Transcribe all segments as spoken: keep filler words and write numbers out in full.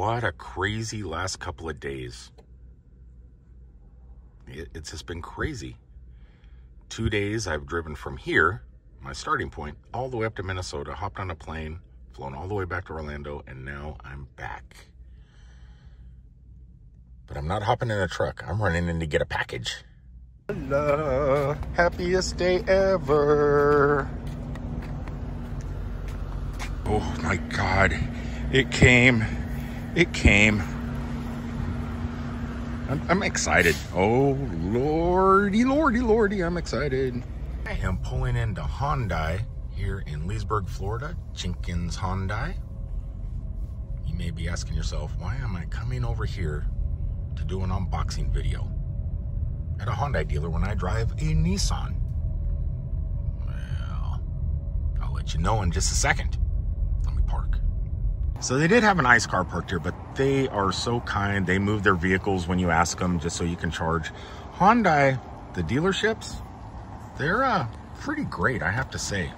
What a crazy last couple of days. It, it's just been crazy. Two days I've driven from here, my starting point, all the way up to Minnesota, hopped on a plane, flown all the way back to Orlando, and now I'm back. But I'm not hopping in a truck. I'm running in to get a package. Hello. Happiest day ever. Oh my God. It came. It came. I'm, I'm excited. Oh, lordy, lordy, lordy. I'm excited. I am pulling into Hyundai here in Leesburg, Florida. Jenkins Hyundai. You may be asking yourself, why am I coming over here to do an unboxing video at a Hyundai dealer when I drive a Nissan? Well, I'll let you know in just a second. Let me park. So they did have an ICE car parked here, but they are so kind. They move their vehicles when you ask them just so you can charge. Hyundai, the dealerships, they're uh, pretty great, I have to say.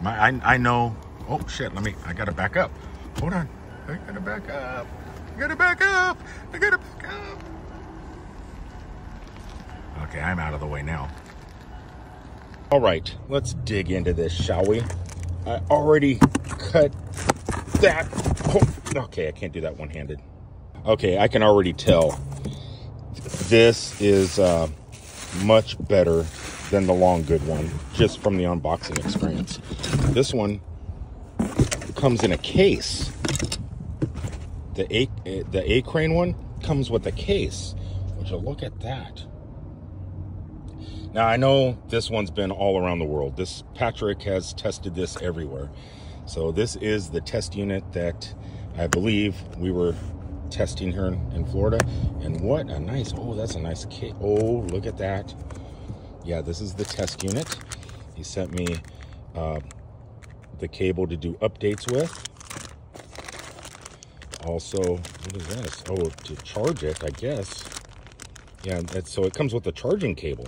My, I, I know, oh shit, let me, I gotta back up. Hold on, I gotta back up. I gotta back up, I gotta back up. Okay, I'm out of the way now. All right, let's dig into this, shall we? I already cut that. Oh, okay, I can't do that one-handed. Okay, I can already tell this is uh, much better than the Longgood one, just from the unboxing experience. This one comes in a case. The A, the A-CCRAINE one comes with a case. Would you look at that? Now, I know this one's been all around the world. This Patrick has tested this everywhere. So this is the test unit that I believe we were testing here in, in Florida. And what a nice, oh, that's a nice case. Oh, look at that. Yeah, this is the test unit. He sent me uh, the cable to do updates with. Also, what is this? Oh, to charge it, I guess. Yeah, that's, so it comes with a charging cable.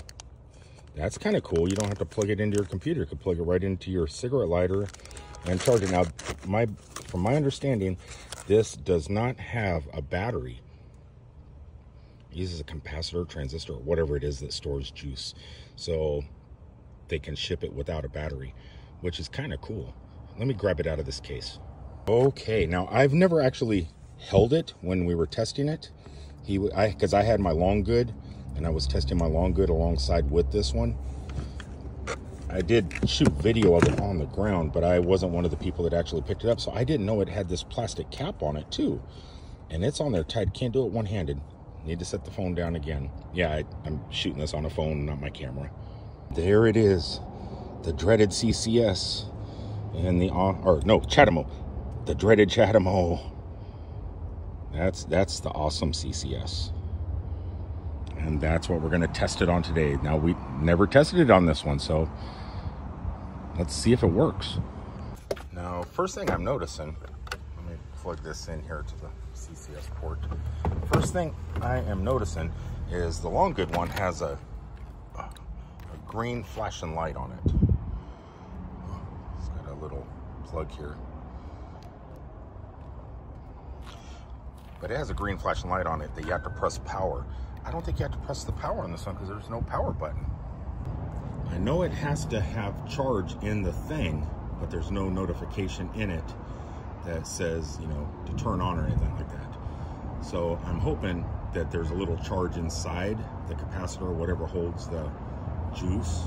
That's kind of cool. You don't have to plug it into your computer. You can plug it right into your cigarette lighter and charge it. Now, my, from my understanding, this does not have a battery. It uses a capacitor, transistor, or whatever it is that stores juice. So they can ship it without a battery, which is kind of cool. Let me grab it out of this case. Okay, now I've never actually held it when we were testing it. He, I, because I had my Longgood, and I was testing my Longgood alongside with this one. I did shoot video of it on the ground, but I wasn't one of the people that actually picked it up, so I didn't know it had this plastic cap on it too. And it's on there tight. Can't do it one-handed. Need to set the phone down again. Yeah, I, I'm shooting this on a phone, not my camera. There it is, the dreaded C C S, and the or no CHAdeMO. The dreaded CHAdeMO. That's, that's the awesome C C S. And that's what we're going to test it on today. Now, we never tested it on this one, so let's see if it works. Now, first thing I'm noticing, let me plug this in here to the C C S port. First thing I am noticing is the Longgood one has a, a, a green flashing light on it. It's got a little plug here. But it has a green flashing light on it that you have to press power. I don't think you have to press the power on this one because there's no power button. I know it has to have charge in the thing, but there's no notification in it that says, you know, to turn on or anything like that. So I'm hoping that there's a little charge inside the capacitor or whatever holds the juice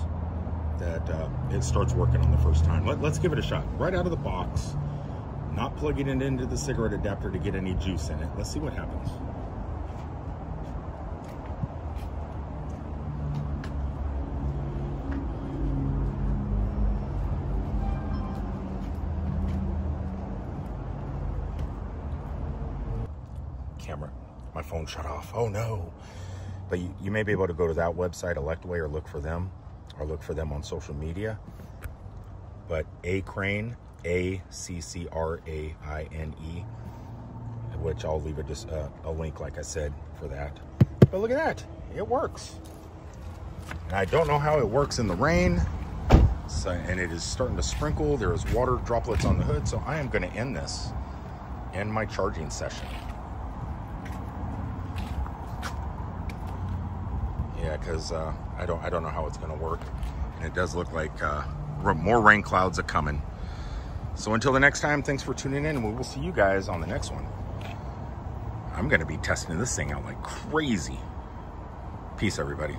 that uh, it starts working on the first time. Let, let's give it a shot right out of the box. Not plugging it into the cigarette adapter to get any juice in it. Let's see what happens. Camera, my phone shut off. Oh no. But you, you may be able to go to that website, Electway, or look for them, or look for them on social media. But A-CCRAINE, A C C R A I N E, which I'll leave a, just uh, a link, like I said, for that. But look at that, it works. And I don't know how it works in the rain, so, and it is starting to sprinkle. There is water droplets on the hood, so I am going to end this end my charging session. Yeah, because uh, I don't I don't know how it's going to work, and it does look like uh, more rain clouds are coming. So until the next time, thanks for tuning in. We will see you guys on the next one. I'm going to be testing this thing out like crazy. Peace, everybody.